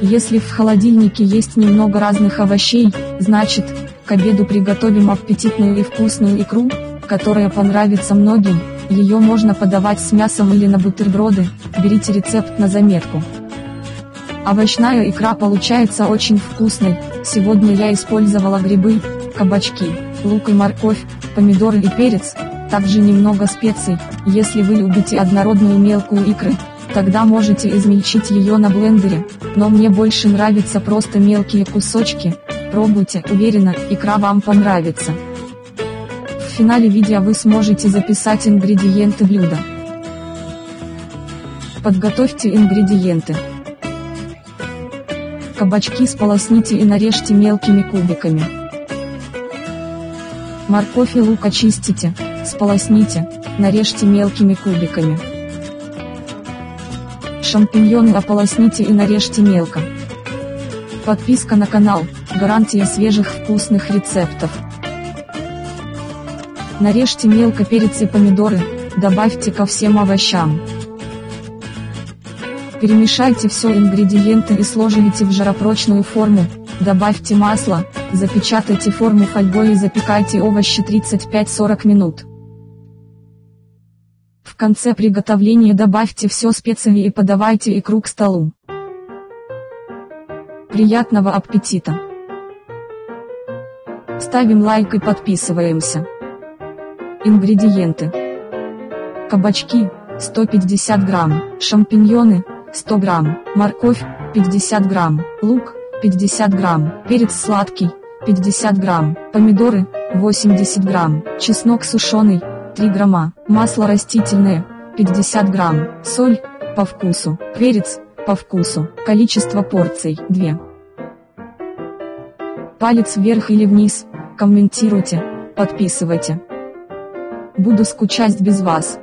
Если в холодильнике есть немного разных овощей, значит, к обеду приготовим аппетитную и вкусную икру, которая понравится многим. Ее можно подавать с мясом или на бутерброды, берите рецепт на заметку. Овощная икра получается очень вкусной. Сегодня я использовала грибы, кабачки, лук и морковь, помидоры и перец, также немного специй. Если вы любите однородную мелкую икру, тогда можете измельчить ее на блендере, но мне больше нравятся просто мелкие кусочки. Пробуйте, уверена, икра вам понравится. В финале видео вы сможете записать ингредиенты блюда. Подготовьте ингредиенты. Кабачки сполосните и нарежьте мелкими кубиками. Морковь и лук очистите, сполосните, нарежьте мелкими кубиками. Шампиньоны ополосните и нарежьте мелко. Подписка на канал – гарантия свежих вкусных рецептов. Нарежьте мелко перец и помидоры, добавьте ко всем овощам. Перемешайте все ингредиенты и сложите в жаропрочную форму, добавьте масло, запечатайте форму фольгой и запекайте овощи 35-40 минут. В конце приготовления добавьте все специи и подавайте икру к столу. Приятного аппетита! Ставим лайк и подписываемся. Ингредиенты. Кабачки 150 грамм, шампиньоны 100 грамм, морковь 50 грамм, лук 50 грамм, перец сладкий 50 грамм, помидоры 80 грамм, чеснок сушеный 3 грамма, масло растительное 50 грамм, соль по вкусу, перец по вкусу, количество порций 2. Палец вверх или вниз, комментируйте, подписывайте. Буду скучать без вас.